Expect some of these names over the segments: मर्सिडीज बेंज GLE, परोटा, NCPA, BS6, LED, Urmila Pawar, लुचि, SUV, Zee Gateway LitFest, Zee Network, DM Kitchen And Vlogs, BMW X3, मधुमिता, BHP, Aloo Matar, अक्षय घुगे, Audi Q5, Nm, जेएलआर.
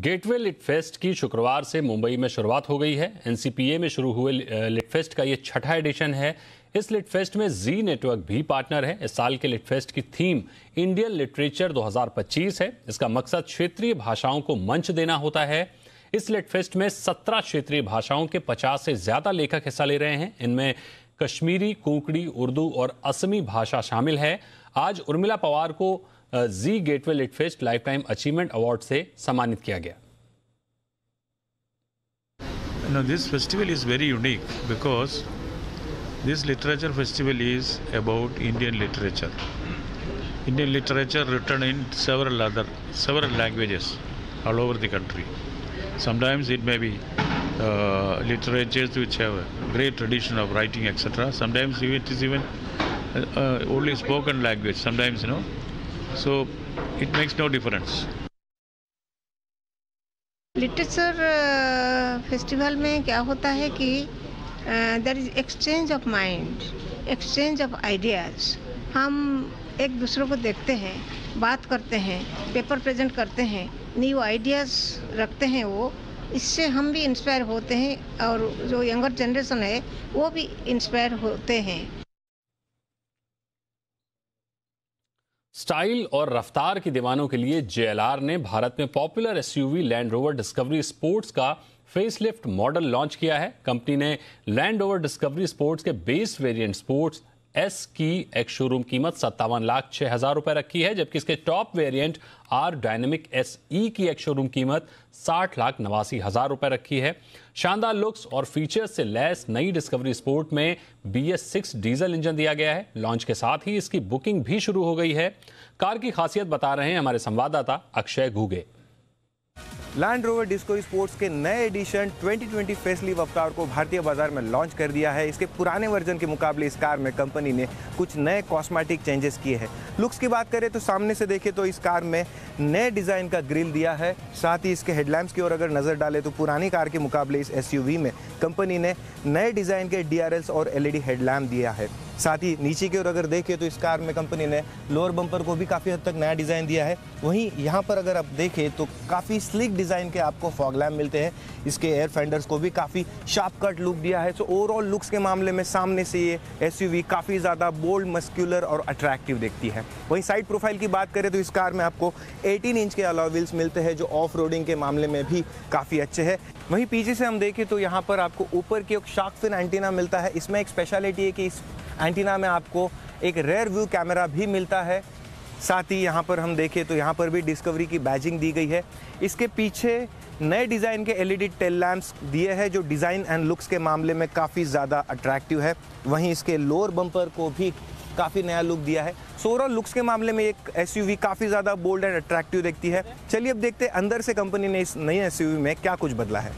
Gateway litfest की शुक्रवार से मुंबई में शुरुआत हो गई है। एनसीपीए में शुरू हुए लिटफेस्ट का ये छठा एडिशन है। इस लिटफेस्ट में जी नेटवर्क भी पार्टनर है। इस साल के लिटफेस्ट की थीम इंडियन लिटरेचर 2025 है। इसका मकसद क्षेत्रीय भाषाओं को मंच देना होता है। इस लिटफेस्ट में 17 क्षेत्रीय भाषाओं के 50 से ज्यादा लेखक हिस्सा ले रहे हैं। इनमें कश्मीरी, कोंकणी, उर्दू और असमी भाषा शामिल है। आज उर्मिला पवार को Zee gateway litfest lifetime achievement award से सम्मानित किया गया। This festival is very unique because this literature festival is about Indian literature. Indian literature written in several languages all over the country. Sometimes it may be literatures which have a great tradition of writing, etc. Sometimes it is even only spoken language. Sometimes So it makes no difference. Literature festival में क्या होता है कि there is exchange of mind, exchange of ideas. हम एक दूसरों को देखते हैं, बात करते हैं, पेपर प्रेजेंट करते हैं, न्यू आइडियाज़ रखते हैं। वो इससे हम भी इंस्पायर होते हैं और जो यंगर जनरेशन है वो भी इंस्पायर होते हैं। स्टाइल और रफ्तार की दीवानों के लिए जेएलआर ने भारत में popular SUV Land Rover Discovery Sports का फेसलिफ्ट मॉडल लॉन्च किया है। कंपनी ने लैंड रोवर डिस्कवरी स्पोर्ट्स के बेस वेरिएंट स्पोर्ट्स एस की एक्स शोरूम कीमत 57,06,000 रुपये रखी है, जबकि इसके top variant R dynamic S E की एक्स शोरूम कीमत 60,89,000 रुपये रखी है। शानदार लुक्स और फीचर्स से लैस नई डिस्कवरी स्पोर्ट में BS6 डीजल इंजन दिया गया है। लॉन्च के साथ ही इसकी बुकिंग भी शुरू हो गई है। कार की खासियत बता रहे हैं हमारे संवाददाता अक्षय घुगे। Land Rover Discovery Sports के नए एडिशन 2020 फेसलिफ्ट अवतार को भारतीय बाजार में लॉन्च कर दिया है। इसके पुराने वर्जन के मुकाबले इस कार में कंपनी ने कुछ नए कॉस्मेटिक चेंजेस किए हैं। लुक्स की बात करें तो सामने से देखें तो इस कार में नए डिज़ाइन का ग्रिल दिया है। साथ ही इसके हेडलैम्प्स की ओर अगर नज़र डालें तो पुरानी कार के मुकाबले इस SUV में कंपनी ने नए डिज़ाइन के DRLs और LED हेडलैम्प दिया है। साथ ही नीचे की ओर अगर देखें तो इस कार में कंपनी ने लोअर बम्पर को भी काफ़ी हद तक नया डिज़ाइन दिया है। वहीं यहाँ पर अगर आप देखें तो काफ़ी स्लिक डिज़ाइन के आपको फॉग लैम्प मिलते हैं। इसके एयर फेंडर्स को भी काफ़ी शार्प कट लुक दिया है। तो ओवरऑल लुक्स के मामले में सामने से ये SUV काफ़ी ज़्यादा बोल्ड, मस्क्यूलर और अट्रैक्टिव दिखती है। वहीं साइड प्रोफाइल की बात करें तो इस कार में आपको 18 इंच के अलॉय व्हील्स मिलते हैं, जो ऑफ रोडिंग के मामले में भी काफ़ी अच्छे हैं। वहीं पीछे से हम देखें तो यहाँ पर आपको ऊपर की एक शार्क फिन एंटीना मिलता है। इसमें एक स्पेशलिटी है कि इस एंटीना में आपको एक रेयर व्यू कैमरा भी मिलता है। साथ ही यहाँ पर हम देखें तो यहाँ पर भी डिस्कवरी की बैजिंग दी गई है। इसके पीछे नए डिज़ाइन के LED टेल लैम्प्स दिए हैं, जो डिज़ाइन एंड लुक्स के मामले में काफ़ी ज़्यादा अट्रैक्टिव है। वहीं इसके लोअर बम्पर को भी काफ़ी नया लुक दिया है। ओवरऑल लुक्स के मामले में एक SUV काफ़ी ज़्यादा बोल्ड एंड अट्रैक्टिव दिखती है। चलिए अब देखते हैं अंदर से कंपनी ने इस नई SUV में क्या कुछ बदला है।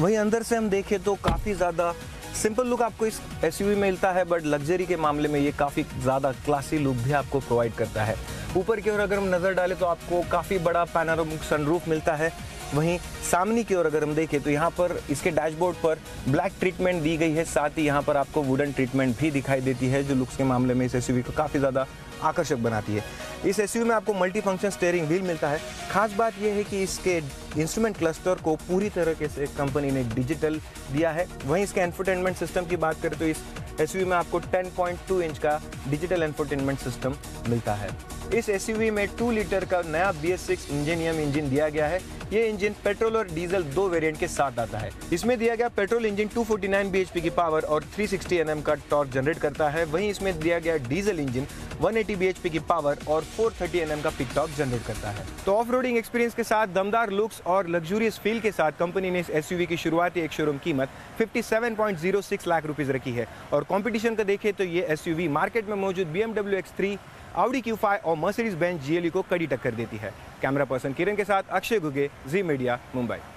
वहीं अंदर से हम देखें तो काफ़ी ज़्यादा सिंपल लुक आपको इस SUV में मिलता है, बट लग्जरी के मामले में ये काफ़ी ज़्यादा क्लासी लुक भी आपको प्रोवाइड करता है। ऊपर की ओर अगर हम नज़र डालें तो आपको काफ़ी बड़ा पैनोरामिक सनरूफ मिलता है। वहीं सामने की ओर अगर हम देखें तो यहाँ पर इसके डैशबोर्ड पर ब्लैक ट्रीटमेंट दी गई है। साथ ही यहाँ पर आपको वुडन ट्रीटमेंट भी दिखाई देती है, जो लुक्स के मामले में इस SUV को काफ़ी ज़्यादा आकर्षक बनाती है। इस SUV में आपको मल्टी फंक्शन स्टीयरिंग व्हील मिलता है। खास बात यह है कि इसके इंस्ट्रूमेंट क्लस्टर को पूरी तरीके से कंपनी ने डिजिटल दिया है। वहीं इसके एंटरटेनमेंट सिस्टम की बात करें तो इस SUV में आपको 10.2 इंच का डिजिटल एंटरटेनमेंट सिस्टम मिलता है। इस SUV में 2 लीटर का नया BS6 Nm इंजन दिया गया है। ये इंजन पेट्रोल और डीजल दो वेरिएंट के साथ आता है। इसमें दिया गया पेट्रोल इंजन 249 BHP की पावर और 360 Nm का टॉर्क जनरेट करता है। वहीं इसमें दिया गया डीजल इंजन 180 BHP की पावर और 430 Nm का पिक टॉर्क जनरेट करता है। तो ऑफ रोडिंग एक्सपीरियंस के साथ, दमदार लुक्स और लग्जूरियस फील के साथ कंपनी ने इस SUV की शुरुआती एक शोरूम कीमत 57,06 लाख रुपीज़ रखी है। और कॉम्पिटिशन का देखें तो ये SUV मार्केट में मौजूद BMW X3, Audi Q5 और मर्सिडीज बेंज GLE को कड़ी टक्कर देती है। कैमरा पर्सन किरण के साथ अक्षय घुगे, जी मीडिया, मुंबई।